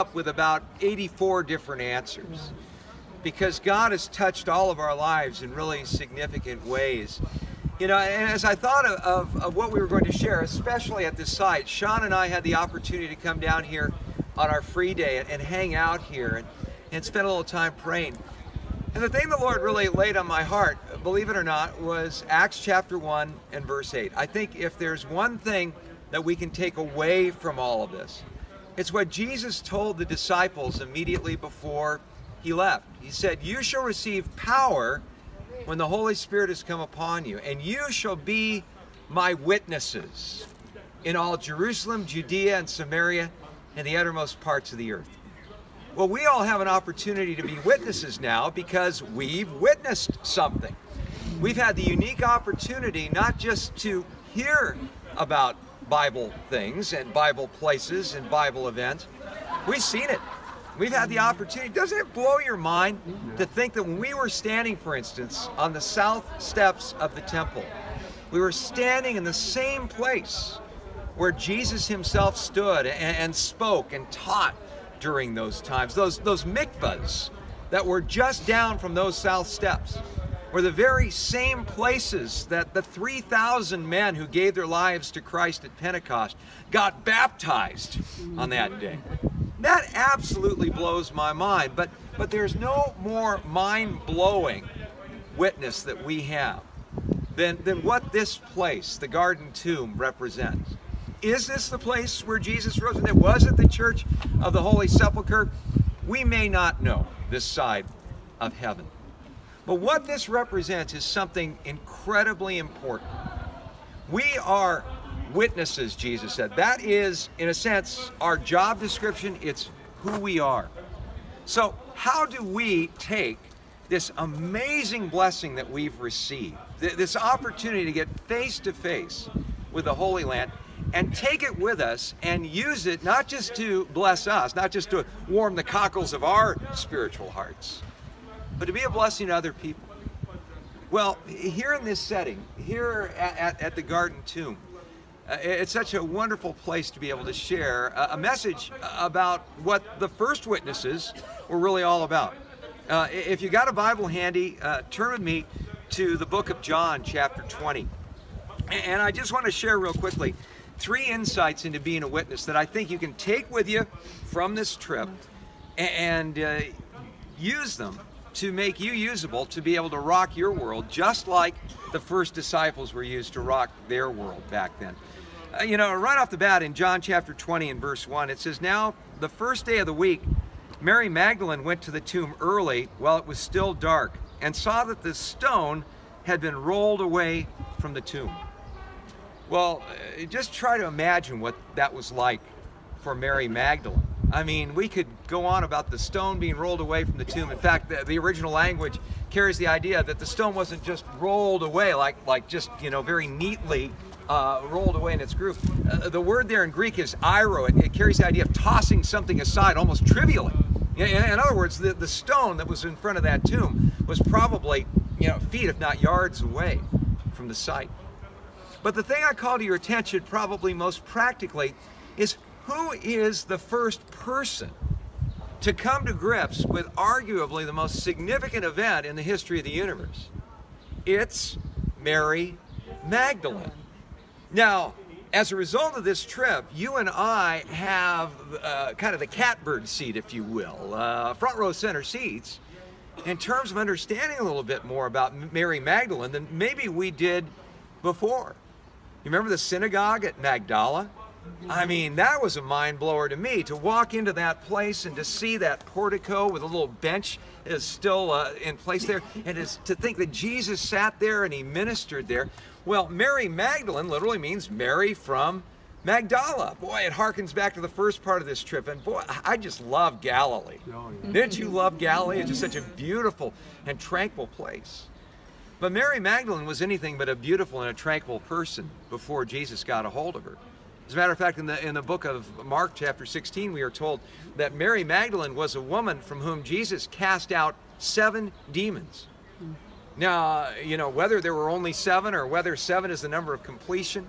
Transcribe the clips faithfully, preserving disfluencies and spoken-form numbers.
Up with about eighty-four different answers, because God has touched all of our lives in really significant ways. You know, and as I thought of, of, of what we were going to share, especially at this site, Sean and I had the opportunity to come down here on our free day and, and hang out here and, and spend a little time praying. And the thing the Lord really laid on my heart, believe it or not, was Acts chapter one and verse eight. I think if there's one thing that we can take away from all of this, it's what Jesus told the disciples immediately before he left. He said, "You shall receive power when the Holy Spirit has come upon you, and you shall be my witnesses in all Jerusalem, Judea, and Samaria, and the uttermost parts of the earth." Well, we all have an opportunity to be witnesses now because we've witnessed something. We've had the unique opportunity not just to hear about Bible things and Bible places and Bible events. We've seen it. We've had the opportunity. Doesn't it blow your mind to think that when we were standing, for instance, on the south steps of the temple, we were standing in the same place where Jesus himself stood and, and spoke and taught during those times. Those, those mikvahs that were just down from those south steps were the very same places that the three thousand men who gave their lives to Christ at Pentecost got baptized on that day. That absolutely blows my mind, but, but there's no more mind-blowing witness that we have than, than what this place, the Garden Tomb, represents. Is this the place where Jesus rose? And it was at the Church of the Holy Sepulchre. We may not know this side of heaven. But what this represents is something incredibly important. We are witnesses, Jesus said. That is, in a sense, our job description. It's who we are. So how do we take this amazing blessing that we've received, this opportunity to get face to face with the Holy Land, and take it with us and use it not just to bless us, not just to warm the cockles of our spiritual hearts, but to be a blessing to other people? Well, here in this setting, here at, at, at the Garden Tomb, uh, it's such a wonderful place to be able to share a, a message about what the first witnesses were really all about. Uh, if you got a Bible handy, uh, turn with me to the book of John, chapter twenty. And I just want to share real quickly three insights into being a witness that I think you can take with you from this trip and uh, use them to make you usable, to be able to rock your world, just like the first disciples were used to rock their world back then. Uh, you know, right off the bat in John chapter twenty and verse one, it says, "Now the first day of the week, Mary Magdalene went to the tomb early while it was still dark and saw that the stone had been rolled away from the tomb." Well, uh, just try to imagine what that was like for Mary Magdalene. I mean, we could go on about the stone being rolled away from the tomb. In fact, the, the original language carries the idea that the stone wasn't just rolled away, like, like just, you know, very neatly uh, rolled away in its groove. Uh, the word there in Greek is eiro. It, it carries the idea of tossing something aside, almost trivially. In, in other words, the, the stone that was in front of that tomb was probably, you know, feet if not yards away from the site. But the thing I call to your attention probably most practically is, who is the first person to come to grips with arguably the most significant event in the history of the universe? It's Mary Magdalene. Now, as a result of this trip, you and I have uh, kind of the catbird seat, if you will, uh, front row center seats, in terms of understanding a little bit more about Mary Magdalene than maybe we did before. You remember the synagogue at Magdala? I mean, that was a mind blower to me, to walk into that place and to see that portico with a little bench is still uh, in place there, and is to think that Jesus sat there and he ministered there. Well, Mary Magdalene literally means Mary from Magdala. Boy, it harkens back to the first part of this trip, and boy, I just love Galilee. Oh, yeah. Didn't you love Galilee? It's just such a beautiful and tranquil place. But Mary Magdalene was anything but a beautiful and a tranquil person before Jesus got a hold of her. As a matter of fact, in the, in the book of Mark chapter sixteen, we are told that Mary Magdalene was a woman from whom Jesus cast out seven demons. Now, you know, whether there were only seven or whether seven is the number of completion,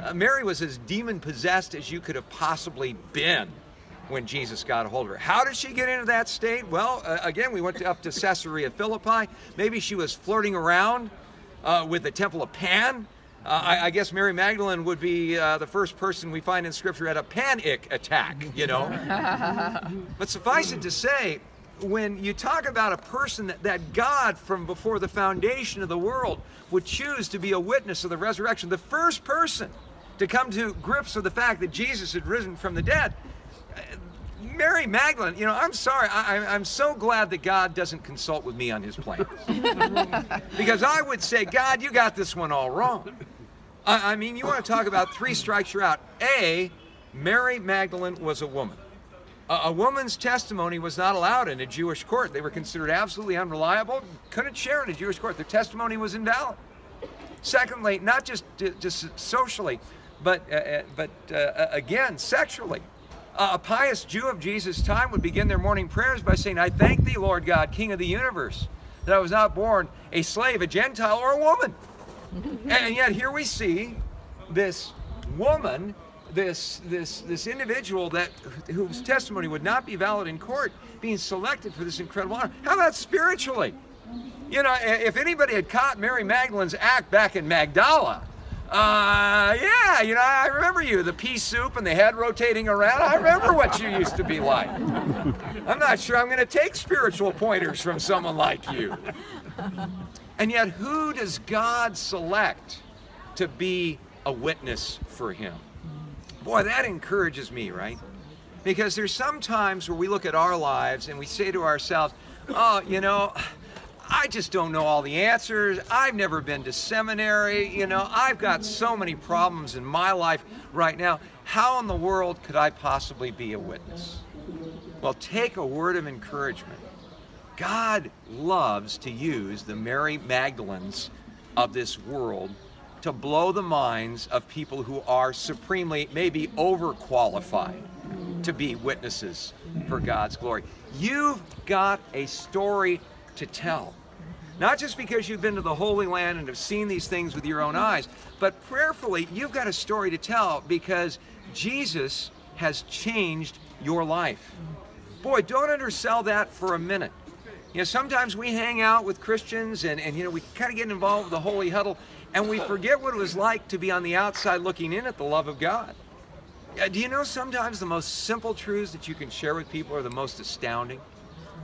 uh, Mary was as demon-possessed as you could have possibly been when Jesus got a hold of her. How did she get into that state? Well, uh, again, we went to, up to Caesarea Philippi. Maybe she was flirting around uh, with the Temple of Pan. Uh, I, I guess Mary Magdalene would be uh, the first person we find in Scripture had a panic attack, you know. But suffice it to say, when you talk about a person that, that God from before the foundation of the world would choose to be a witness of the resurrection, the first person to come to grips with the fact that Jesus had risen from the dead, Mary Magdalene, you know, I'm sorry, I, I'm so glad that God doesn't consult with me on his plans. Because I would say, God, you got this one all wrong. I, I mean, you want to talk about three strikes, you're out. A, Mary Magdalene was a woman. A, a woman's testimony was not allowed in a Jewish court. They were considered absolutely unreliable, couldn't share in a Jewish court. Their testimony was invalid. Secondly, not just, just socially, but, uh, but uh, again, sexually. Uh, a pious Jew of Jesus' time would begin their morning prayers by saying, I thank thee, Lord God, King of the universe, that I was not born a slave, a Gentile, or a woman. And yet here we see this woman, this, this, this individual that, whose testimony would not be valid in court, being selected for this incredible honor. How about spiritually? You know, if anybody had caught Mary Magdalene's act back in Magdala, Uh, yeah, you know, I remember you, the pea soup and the head rotating around. I remember what you used to be like. I'm not sure I'm going to take spiritual pointers from someone like you. And yet, who does God select to be a witness for him? Boy, that encourages me, right? Because there's some times where we look at our lives and we say to ourselves, oh, you know, I just don't know all the answers. I've never been to seminary. You know, I've got so many problems in my life right now. How in the world could I possibly be a witness? Well, take a word of encouragement. God loves to use the Mary Magdalenes of this world to blow the minds of people who are supremely, maybe overqualified to be witnesses for God's glory. You've got a story to tell. Not just because you've been to the Holy Land and have seen these things with your own eyes, but prayerfully, you've got a story to tell because Jesus has changed your life. Boy, don't undersell that for a minute. You know, sometimes we hang out with Christians and, and you know, we kind of get involved with the holy huddle and we forget what it was like to be on the outside looking in at the love of God. Do you know sometimes the most simple truths that you can share with people are the most astounding?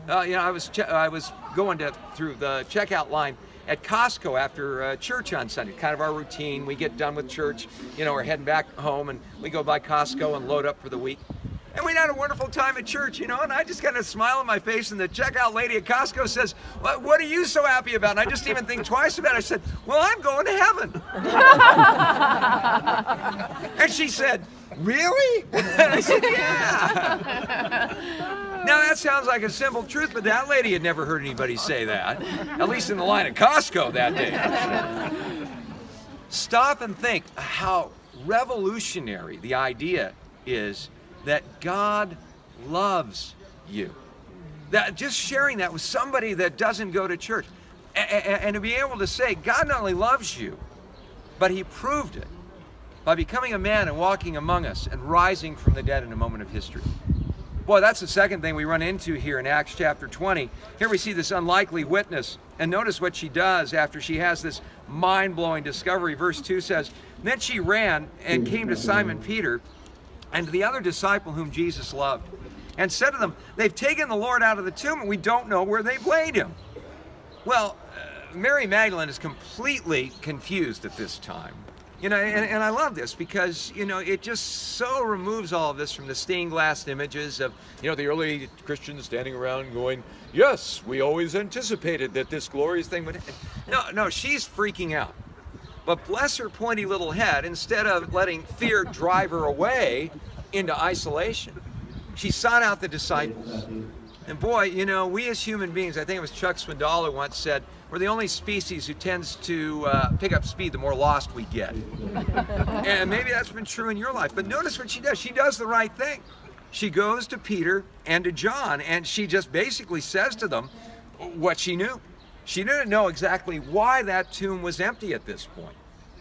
Uh, you know, I was I was going to through the checkout line at Costco after uh, church on Sunday. Kind of our routine. We get done with church, you know, we're heading back home, and we go by Costco and load up for the week. And we had a wonderful time at church, you know. And I just kind of smile on my face, and the checkout lady at Costco says, well, "What are you so happy about?" And I just didn't even think twice about it. I said, "Well, I'm going to heaven." And she said, "Really?" And I said, "Yeah." Now that sounds like a simple truth, but that lady had never heard anybody say that, at least in the line at Costco that day. Stop and think how revolutionary the idea is that God loves you. That just sharing that with somebody that doesn't go to church, and to be able to say, God not only loves you, but he proved it by becoming a man and walking among us and rising from the dead in a moment of history. Boy, that's the second thing we run into here in Acts chapter twenty. Here we see this unlikely witness, and notice what she does after she has this mind-blowing discovery. Verse two says, then she ran and came to Simon Peter and to the other disciple whom Jesus loved, and said to them, they've taken the Lord out of the tomb, and we don't know where they've laid him. Well, uh, Mary Magdalene is completely confused at this time. You know, and, and I love this because, you know, it just so removes all of this from the stained glass images of, you know, the early Christians standing around going, yes, we always anticipated that this glorious thing would happen. No, no, she's freaking out. But bless her pointy little head, instead of letting fear drive her away into isolation, she sought out the disciples. And boy, you know, we as human beings, I think it was Chuck Swindoll who once said, we're the only species who tends to uh, pick up speed the more lost we get. And maybe that's been true in your life. But notice what she does. She does the right thing. She goes to Peter and to John, and she just basically says to them what she knew. She didn't know exactly why that tomb was empty at this point.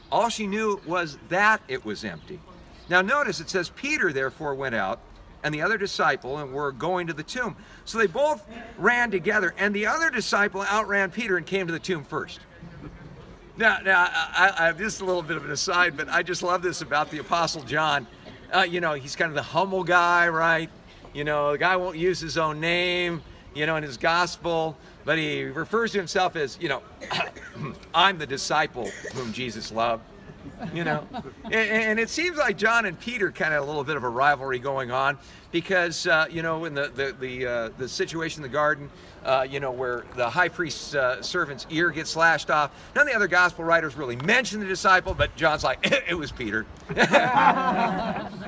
All she knew was that it was empty. Now notice it says, Peter therefore went out and the other disciple and were going to the tomb. So they both ran together, and the other disciple outran Peter and came to the tomb first. Now, now I, I have just a little bit of an aside, but I just love this about the Apostle John. Uh, you know, he's kind of the humble guy, right? You know, the guy won't use his own name, you know, in his gospel, but he refers to himself as, you know, I'm the disciple whom Jesus loved. You know, and, and it seems like John and Peter kind of a little bit of a rivalry going on because, uh, you know, in the the the, uh, the situation in the garden, uh, you know, where the high priest's uh, servant's ear gets slashed off. None of the other gospel writers really mention the disciple, but John's like, it was Peter. and,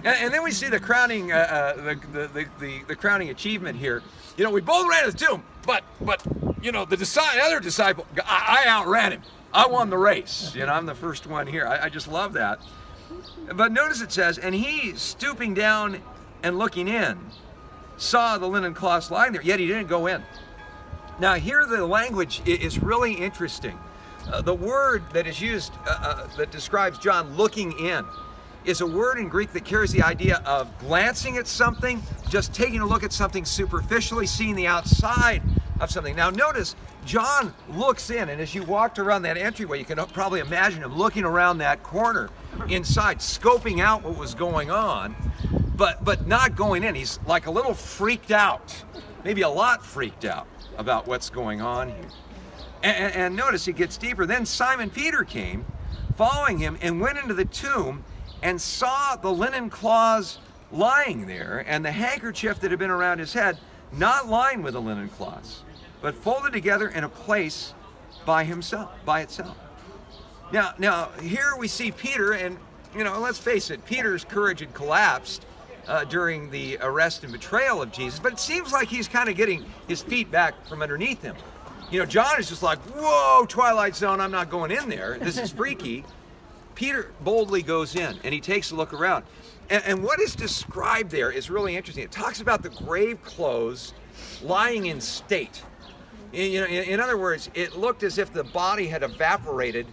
and then we see the crowning, uh, uh, the, the, the, the, the crowning achievement here. You know, we both ran to the tomb, but, but you know, the, the other disciple, I, I outran him. I won the race. You know, I'm the first one here. I, I just love that. But notice it says, and he, stooping down and looking in, saw the linen cloths lying there, yet he didn't go in. Now here the language is really interesting. Uh, the word that is used uh, uh, that describes John looking in is a word in Greek that carries the idea of glancing at something, just taking a look at something superficially, seeing the outside of something. Now notice, John looks in, and as you walked around that entryway, you can probably imagine him looking around that corner inside, scoping out what was going on, but, but not going in. He's like a little freaked out, maybe a lot freaked out about what's going on here. And, and notice it gets deeper. Then Simon Peter came, following him, and went into the tomb and saw the linen cloths lying there, and the handkerchief that had been around his head, not lying with the linen cloths, but folded together in a place by himself, by itself. Now, now here we see Peter, and you know, let's face it, Peter's courage had collapsed uh, during the arrest and betrayal of Jesus, but it seems like he's kind of getting his feet back from underneath him. You know, John is just like, whoa, Twilight Zone, I'm not going in there, this is freaky. Peter boldly goes in, and he takes a look around. And, and what is described there is really interesting. It talks about the grave clothes lying in state. You know, in other words, it looked as if the body had evaporated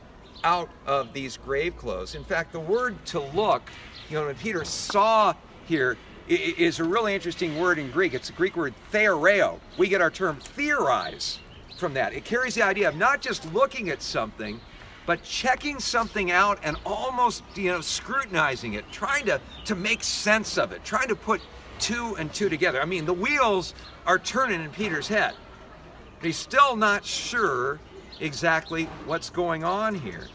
out of these grave clothes. In fact, the word to look, you know, when Peter saw here, is a really interesting word in Greek. It's the Greek word theoreo. We get our term theorize from that. It carries the idea of not just looking at something, but checking something out and almost, you know, scrutinizing it, trying to, to make sense of it, trying to put two and two together. I mean, the wheels are turning in Peter's head. He's still not sure exactly what's going on here.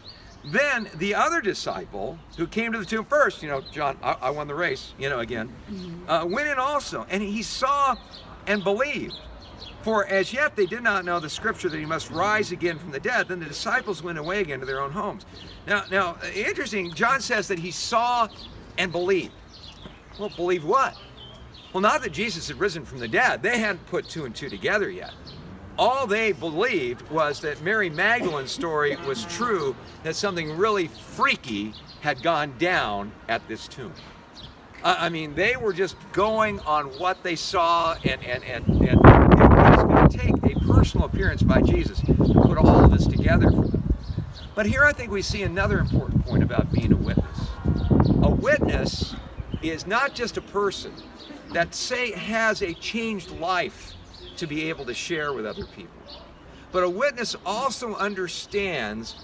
Then the other disciple who came to the tomb first, you know, John, I, I won the race, you know, again, uh, went in also, and he saw and believed. For as yet they did not know the scripture that he must rise again from the dead. Then the disciples went away again to their own homes. Now, now, interesting, John says that he saw and believed. Well, believe what? Well, not that Jesus had risen from the dead. They hadn't put two and two together yet. All they believed was that Mary Magdalene's story was true, that something really freaky had gone down at this tomb. Uh, I mean, they were just going on what they saw, and, and, and, and it was going to take a personal appearance by Jesus to put all of this together for them. But here I think we see another important point about being a witness. A witness is not just a person that, say, has a changed life to be able to share with other people. But a witness also understands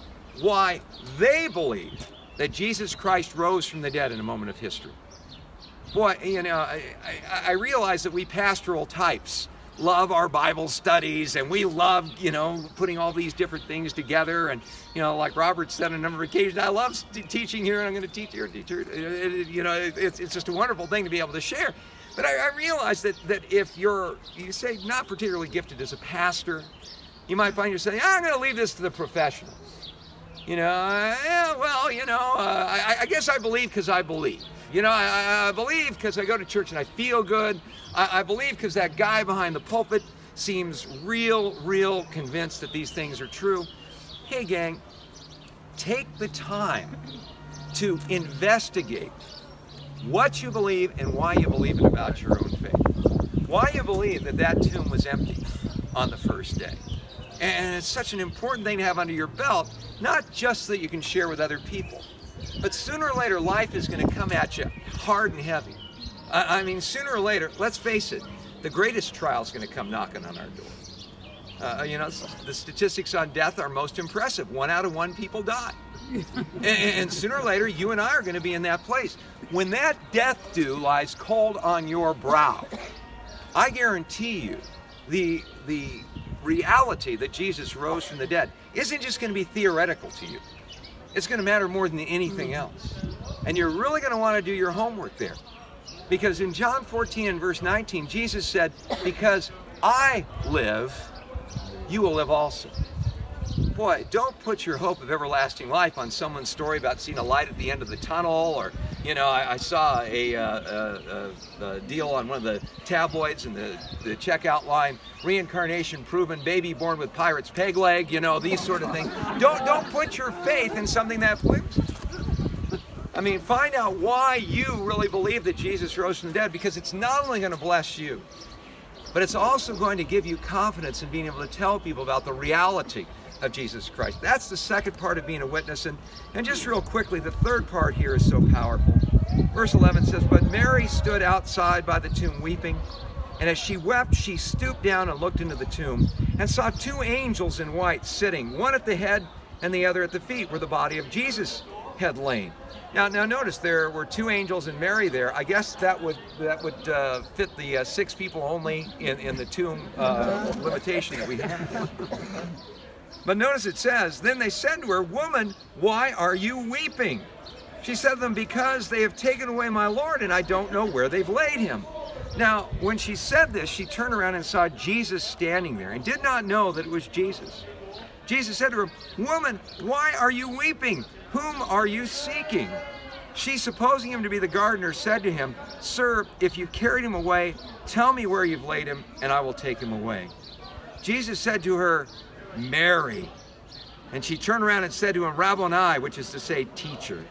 why they believe that Jesus Christ rose from the dead in a moment of history. Boy, you know, I, I, I realize that we pastoral types love our Bible studies, and we love, you know, putting all these different things together. And, you know, like Robert said on a number of occasions, I love teaching here, and I'm going to teach here, teach here. You know, it's, it's just a wonderful thing to be able to share. But I, I realize that, that if you're, you say, not particularly gifted as a pastor, you might find yourself saying, I'm going to leave this to the professionals. You know, eh, well, you know, uh, I, I guess I believe because I believe. You know, I, I believe because I go to church and I feel good. I, I believe because that guy behind the pulpit seems real, real convinced that these things are true. Hey, gang, take the time to investigate what you believe and why you believe it about your own faith. Why you believe that that tomb was empty on the first day. And it's such an important thing to have under your belt, not just so that you can share with other people, but sooner or later life is going to come at you hard and heavy. I, I mean, sooner or later, let's face it, the greatest trial is going to come knocking on our door. Uh, you know, the statistics on death are most impressive. One out of one people die. and, and sooner or later, you and I are going to be in that place. When that death dew lies cold on your brow, I guarantee you the, the reality that Jesus rose from the dead isn't just going to be theoretical to you. It's going to matter more than anything else. And you're really going to want to do your homework there. Because in John fourteen and verse nineteen, Jesus said, because I live, you will live also. Boy, don't put your hope of everlasting life on someone's story about seeing a light at the end of the tunnel, or, you know, I, I saw a, uh, uh, uh, a deal on one of the tabloids in the, the checkout line, reincarnation proven, baby born with pirate's peg leg, you know, these sort of things. Don't, don't put your faith in something that flips. I mean, find out why you really believe that Jesus rose from the dead, because it's not only going to bless you, but it's also going to give you confidence in being able to tell people about the reality of Jesus Christ. That's the second part of being a witness. And, and just real quickly, the third part here is so powerful. Verse eleven says, but Mary stood outside by the tomb weeping, and as she wept, she stooped down and looked into the tomb and saw two angels in white sitting, one at the head and the other at the feet, where the body of Jesus had lain. Now, now notice there were two angels and Mary there. I guess that would that would uh, fit the uh, six people only in in the tomb uh, limitation that we have. But notice it says, then they said to her, woman, why are you weeping? She said to them, because they have taken away my Lord, and I don't know where they've laid him. Now, when she said this, she turned around and saw Jesus standing there, and did not know that it was Jesus. Jesus said to her, woman, why are you weeping? Whom are you seeking? She, supposing him to be the gardener, said to him, sir, if you carried him away, tell me where you've laid him, and I will take him away. Jesus said to her, Mary. And she turned around and said to him, Rabboni, which is to say, teacher.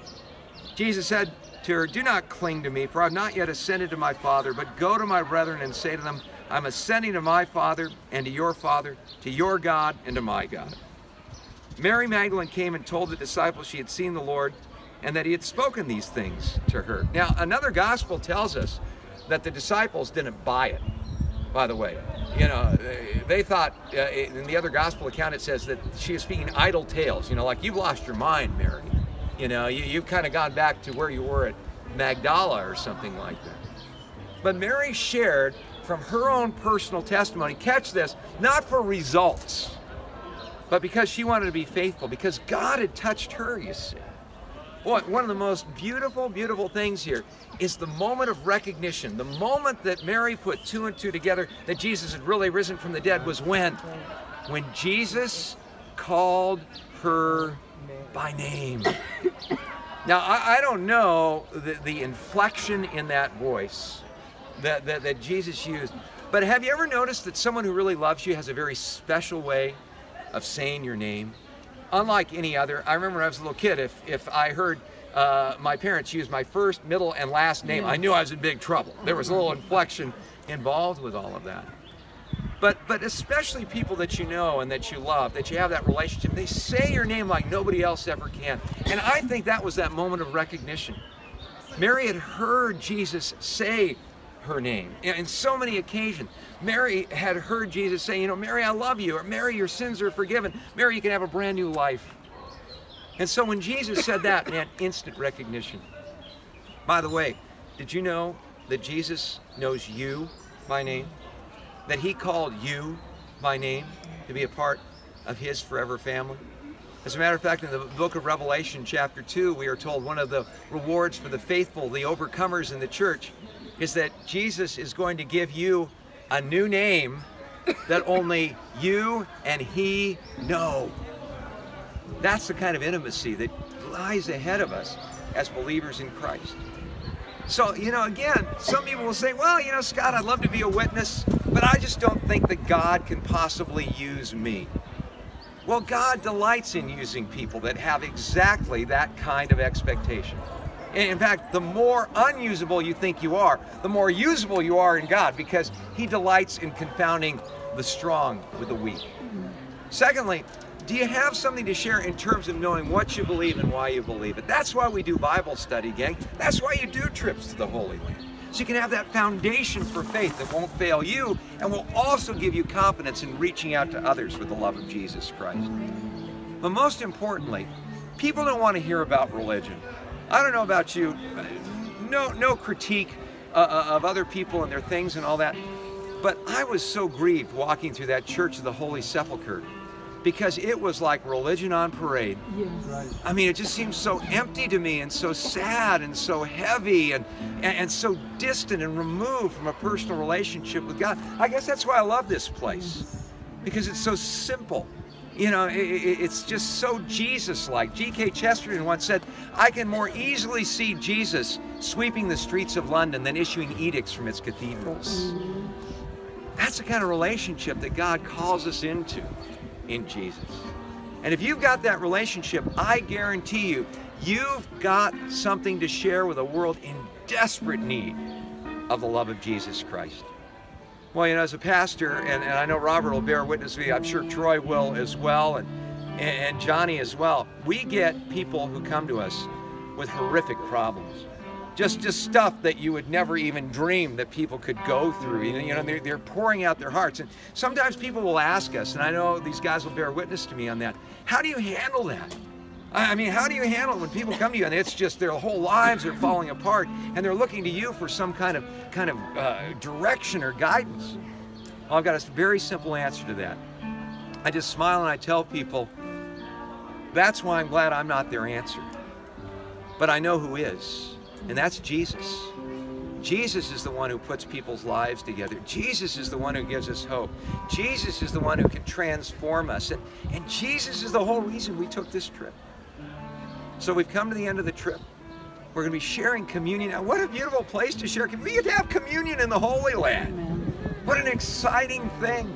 Jesus said to her, do not cling to me, for I have not yet ascended to my Father, but go to my brethren and say to them, I'm ascending to my Father and to your Father, to your God and to my God. Mary Magdalene came and told the disciples she had seen the Lord and that he had spoken these things to her. Now, another gospel tells us that the disciples didn't buy it, by the way. You know, they, they thought, uh, in the other gospel account, it says that she is speaking idle tales. You know, like, you've lost your mind, Mary. You know, you, you've kind of gone back to where you were at Magdala or something like that. But Mary shared from her own personal testimony, catch this, not for results, but because she wanted to be faithful, because God had touched her, you see. Boy, one of the most beautiful, beautiful things here is the moment of recognition. The moment that Mary put two and two together, that Jesus had really risen from the dead, was when? When Jesus called her by name. Now, I, I don't know the, the inflection in that voice that, that, that Jesus used, but have you ever noticed that someone who really loves you has a very special way of saying your name, unlike any other? I remember when I was a little kid, if, if I heard uh, my parents use my first, middle, and last name, I knew I was in big trouble. There was a little inflection involved with all of that. But, but especially people that you know and that you love, that you have that relationship, they say your name like nobody else ever can. And I think that was that moment of recognition. Mary had heard Jesus say her name. In so many occasions, Mary had heard Jesus say, you know, Mary, I love you, or Mary, your sins are forgiven. Mary, you can have a brand new life. And so when Jesus said that, man, instant recognition. By the way, did you know that Jesus knows you by name? That he called you by name to be a part of his forever family? As a matter of fact, in the book of Revelation, chapter two, we are told one of the rewards for the faithful, the overcomers in the church, is that Jesus is going to give you a new name that only you and he know. That's the kind of intimacy that lies ahead of us as believers in Christ. So, you know, again, some people will say, well, you know, Scott, I'd love to be a witness, but I just don't think that God can possibly use me. Well, God delights in using people that have exactly that kind of expectation. And in fact, the more unusable you think you are, the more usable you are in God, because he delights in confounding the strong with the weak. Secondly, do you have something to share in terms of knowing what you believe and why you believe it? That's why we do Bible study, gang. That's why you do trips to the Holy Land. so you can have that foundation for faith that won't fail you and will also give you confidence in reaching out to others with the love of Jesus Christ. But most importantly, people don't want to hear about religion. I don't know about you, no, no critique uh, of other people and their things and all that, but I was so grieved walking through that Church of the Holy Sepulchre because it was like religion on parade. Yes. I mean, it just seemed so empty to me and so sad and so heavy and, and, and so distant and removed from a personal relationship with God. I guess that's why I love this place, because it's so simple. You know, it, it, it's just so Jesus-like. G K Chesterton once said, "I can more easily see Jesus sweeping the streets of London than issuing edicts from its cathedrals." That's the kind of relationship that God calls us into in Jesus. And if you've got that relationship, I guarantee you, you've got something to share with a world in desperate need of the love of Jesus Christ. Well, you know, as a pastor, and, and I know Robert will bear witness to me, I'm sure Troy will as well, and, and Johnny as well. We get people who come to us with horrific problems. Just, just stuff that you would never even dream that people could go through. You know, you know they're, they're pouring out their hearts. And sometimes people will ask us, and I know these guys will bear witness to me on that, how do you handle that? I mean, how do you handle it when people come to you and it's just their whole lives are falling apart and they're looking to you for some kind of kind of uh, direction or guidance? Well, I've got a very simple answer to that. I just smile and I tell people, that's why I'm glad I'm not their answer. But I know who is, and that's Jesus. Jesus is the one who puts people's lives together. Jesus is the one who gives us hope. Jesus is the one who can transform us. And, and Jesus is the whole reason we took this trip. So we've come to the end of the trip. We're going to be sharing communion. Now, what a beautiful place to share communion. We get to have communion in the Holy Land. What an exciting thing.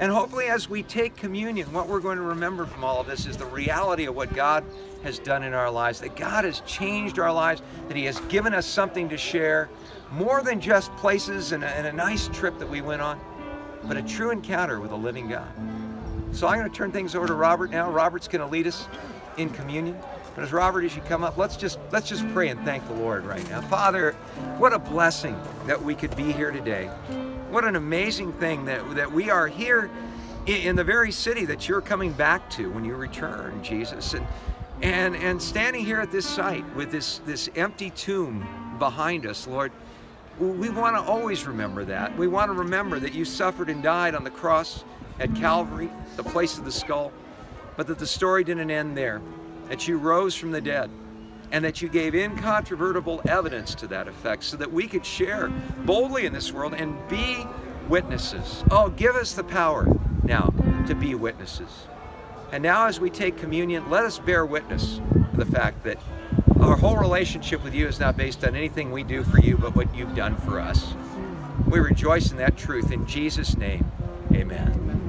And hopefully as we take communion, what we're going to remember from all of this is the reality of what God has done in our lives, that God has changed our lives, that He has given us something to share, more than just places and a, and a nice trip that we went on, but a true encounter with a living God. So I'm going to turn things over to Robert now. Robert's going to lead us in communion. But as Robert, as you come up, let's just, let's just pray and thank the Lord right now. Father, what a blessing that we could be here today. What an amazing thing that, that we are here in, in the very city that you're coming back to when you return, Jesus. And, and, and standing here at this site with this, this empty tomb behind us, Lord, we want to always remember that. We want to remember that you suffered and died on the cross at Calvary, the place of the skull, but that the story didn't end there, that you rose from the dead, and that you gave incontrovertible evidence to that effect so that we could share boldly in this world and be witnesses. Oh, give us the power now to be witnesses. And now as we take communion, let us bear witness to the fact that our whole relationship with you is not based on anything we do for you, but what you've done for us. We rejoice in that truth. In Jesus' name, amen.